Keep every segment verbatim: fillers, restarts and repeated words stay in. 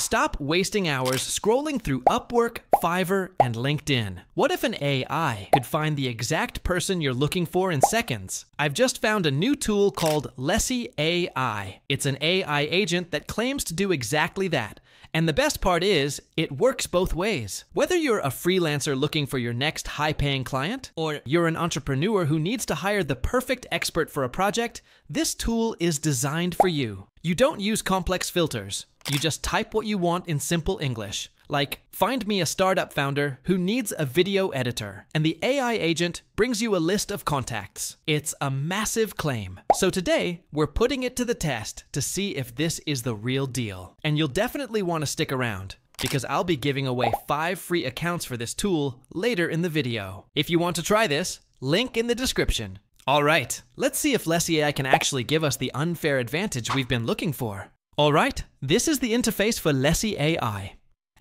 Stop wasting hours scrolling through Upwork, Fiverr, and LinkedIn. What if an A I could find the exact person you're looking for in seconds? I've just found a new tool called Lessie A I. It's an A I agent that claims to do exactly that. And the best part is, it works both ways. Whether you're a freelancer looking for your next high-paying client, or you're an entrepreneur who needs to hire the perfect expert for a project, this tool is designed for you. You don't use complex filters. You just type what you want in simple English. Like, find me a startup founder who needs a video editor. And the A I agent brings you a list of contacts. It's a massive claim. So today, we're putting it to the test to see if this is the real deal. And you'll definitely want to stick around, because I'll be giving away five free accounts for this tool later in the video. If you want to try this, link in the description. All right, let's see if Lessie A I can actually give us the unfair advantage we've been looking for. All right, this is the interface for Lessie A I.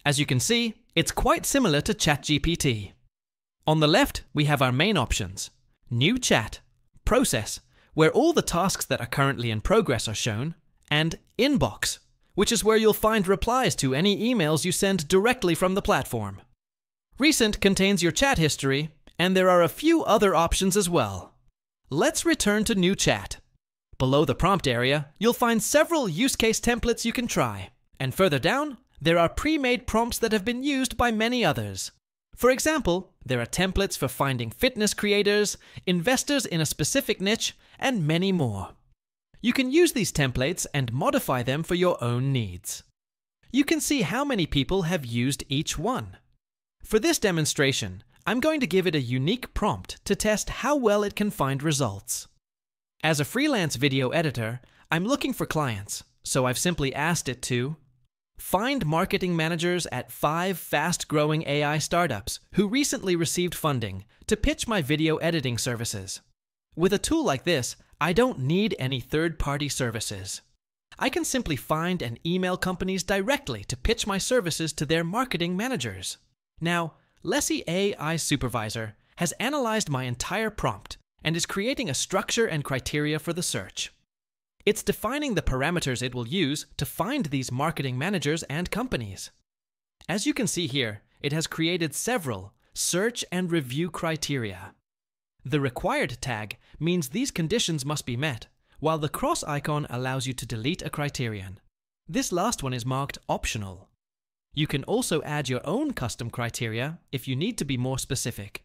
As you can see, it's quite similar to ChatGPT. On the left, we have our main options. New chat, process, where all the tasks that are currently in progress are shown, and inbox, which is where you'll find replies to any emails you send directly from the platform. Recent contains your chat history, and there are a few other options as well. Let's return to new chat. Below the prompt area, you'll find several use case templates you can try. And further down, there are pre-made prompts that have been used by many others. For example, there are templates for finding fitness creators, investors in a specific niche, and many more. You can use these templates and modify them for your own needs. You can see how many people have used each one. For this demonstration, I'm going to give it a unique prompt to test how well it can find results. As a freelance video editor, I'm looking for clients, so I've simply asked it to find marketing managers at five fast-growing A I startups who recently received funding to pitch my video editing services. With a tool like this, I don't need any third-party services. I can simply find and email companies directly to pitch my services to their marketing managers. Now, Lessie A I Supervisor has analyzed my entire prompt and is creating a structure and criteria for the search. It's defining the parameters it will use to find these marketing managers and companies. As you can see here, it has created several search and review criteria. The required tag means these conditions must be met, while the cross icon allows you to delete a criterion. This last one is marked optional. You can also add your own custom criteria if you need to be more specific.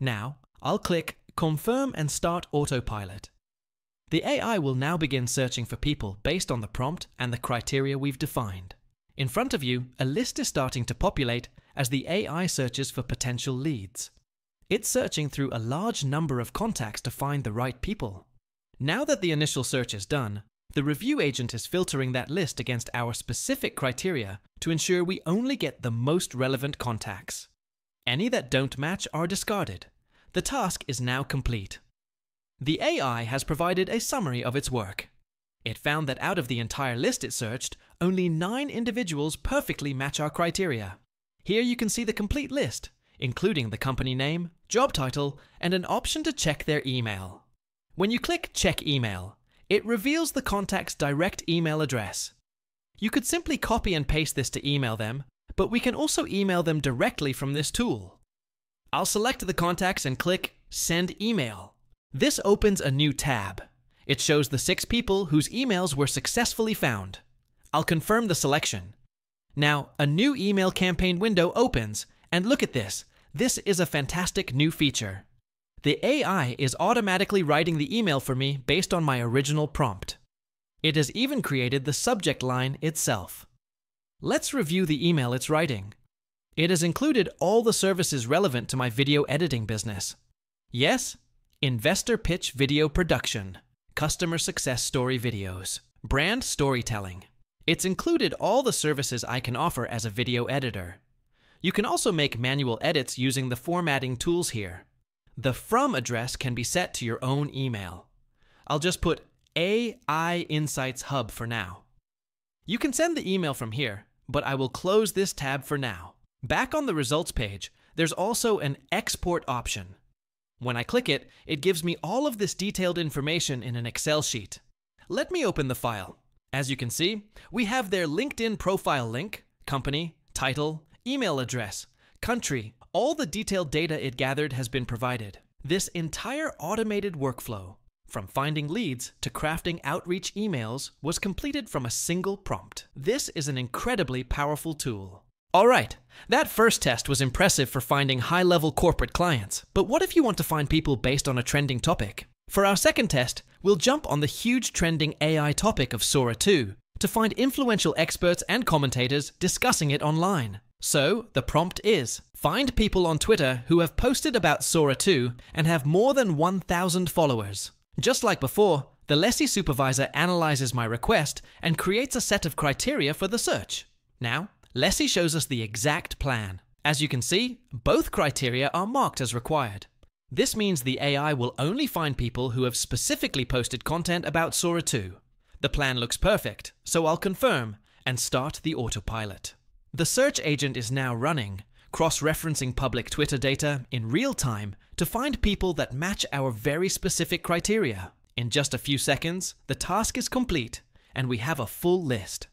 Now, I'll click Confirm and start autopilot. The A I will now begin searching for people based on the prompt and the criteria we've defined. In front of you, a list is starting to populate as the A I searches for potential leads. It's searching through a large number of contacts to find the right people. Now that the initial search is done, the review agent is filtering that list against our specific criteria to ensure we only get the most relevant contacts. Any that don't match are discarded. The task is now complete. The A I has provided a summary of its work. It found that out of the entire list it searched, only nine individuals perfectly match our criteria. Here you can see the complete list, including the company name, job title, and an option to check their email. When you click Check Email, it reveals the contact's direct email address. You could simply copy and paste this to email them, but we can also email them directly from this tool. I'll select the contacts and click Send Email. This opens a new tab. It shows the six people whose emails were successfully found. I'll confirm the selection. Now, a new email campaign window opens, and look at this. This is a fantastic new feature. The A I is automatically writing the email for me based on my original prompt. It has even created the subject line itself. Let's review the email it's writing. It has included all the services relevant to my video editing business. Yes? Investor pitch video production, customer success story videos, brand storytelling. It's included all the services I can offer as a video editor. You can also make manual edits using the formatting tools here. The from address can be set to your own email. I'll just put A I Insights Hub for now. You can send the email from here, but I will close this tab for now. Back on the results page, there's also an export option. When I click it, it gives me all of this detailed information in an Excel sheet. Let me open the file. As you can see, we have their LinkedIn profile link, company, title, email address, country. All the detailed data it gathered has been provided. This entire automated workflow, from finding leads to crafting outreach emails, was completed from a single prompt. This is an incredibly powerful tool. All right, that first test was impressive for finding high-level corporate clients, but what if you want to find people based on a trending topic? For our second test, we'll jump on the huge trending A I topic of Sora two to find influential experts and commentators discussing it online. So, the prompt is, find people on Twitter who have posted about Sora two and have more than one thousand followers. Just like before, the Lessie supervisor analyzes my request and creates a set of criteria for the search. Now, Lessie shows us the exact plan. As you can see, both criteria are marked as required. This means the A I will only find people who have specifically posted content about Sora two. The plan looks perfect, so I'll confirm and start the autopilot. The search agent is now running, cross-referencing public Twitter data in real time to find people that match our very specific criteria. In just a few seconds, the task is complete and we have a full list.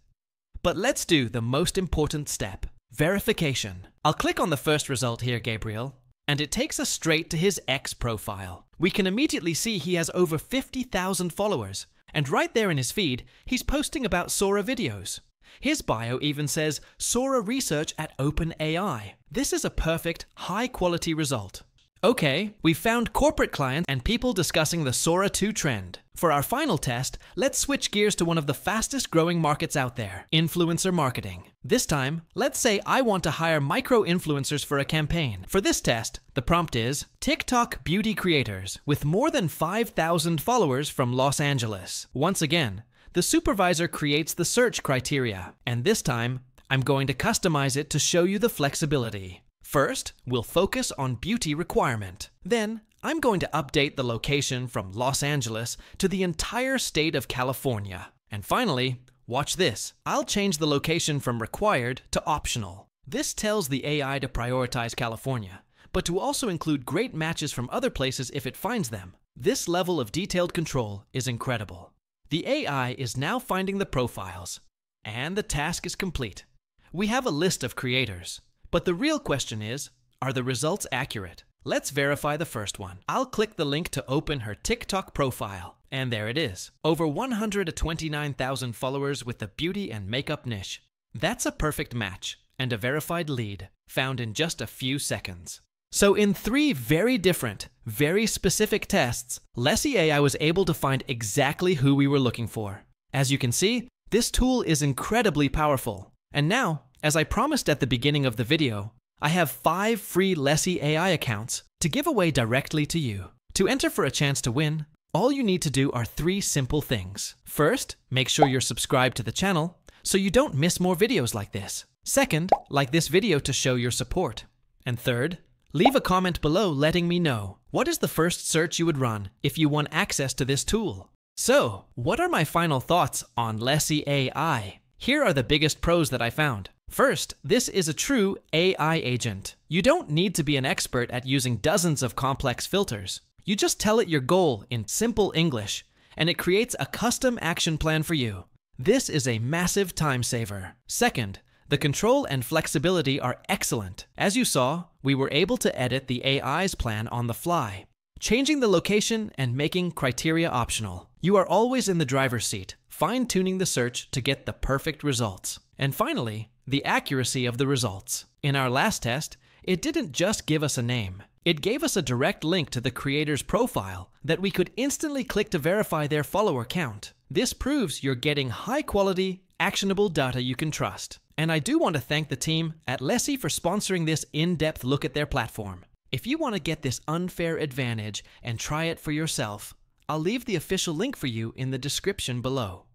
But let's do the most important step, verification. I'll click on the first result here, Gabriel, and it takes us straight to his X profile. We can immediately see he has over fifty thousand followers, and right there in his feed, he's posting about Sora videos. His bio even says, Sora Research at OpenAI. This is a perfect, high-quality result. Okay, we've found corporate clients and people discussing the Sora two trend. For our final test, let's switch gears to one of the fastest-growing markets out there, influencer marketing. This time, let's say I want to hire micro-influencers for a campaign. For this test, the prompt is, TikTok beauty creators with more than five thousand followers from Los Angeles. Once again, the supervisor creates the search criteria, and this time, I'm going to customize it to show you the flexibility. First, we'll focus on beauty requirement. Then, I'm going to update the location from Los Angeles to the entire state of California. And finally, watch this. I'll change the location from required to optional. This tells the A I to prioritize California, but to also include great matches from other places if it finds them. This level of detailed control is incredible. The A I is now finding the profiles, and the task is complete. We have a list of creators, but the real question is, are the results accurate? Let's verify the first one. I'll click the link to open her TikTok profile, and there it is. Over one hundred twenty-nine thousand followers with the beauty and makeup niche. That's a perfect match, and a verified lead, found in just a few seconds. So in three very different, very specific tests, Lessie A I was able to find exactly who we were looking for. As you can see, this tool is incredibly powerful. And now, as I promised at the beginning of the video, I have five free Lessie A I accounts to give away directly to you. To enter for a chance to win, all you need to do are three simple things. First, make sure you're subscribed to the channel so you don't miss more videos like this. Second, like this video to show your support. And third, leave a comment below letting me know what is the first search you would run if you won access to this tool. So, what are my final thoughts on Lessie A I? Here are the biggest pros that I found. First, this is a true A I agent. You don't need to be an expert at using dozens of complex filters. You just tell it your goal in simple English, and it creates a custom action plan for you. This is a massive time saver. Second, the control and flexibility are excellent. As you saw, we were able to edit the A I's plan on the fly, changing the location and making criteria optional. You are always in the driver's seat, fine-tuning the search to get the perfect results. And finally, the accuracy of the results. In our last test, it didn't just give us a name. It gave us a direct link to the creator's profile that we could instantly click to verify their follower count. This proves you're getting high-quality, actionable data you can trust. And I do want to thank the team at Lessie for sponsoring this in-depth look at their platform. If you want to get this unfair advantage and try it for yourself, I'll leave the official link for you in the description below.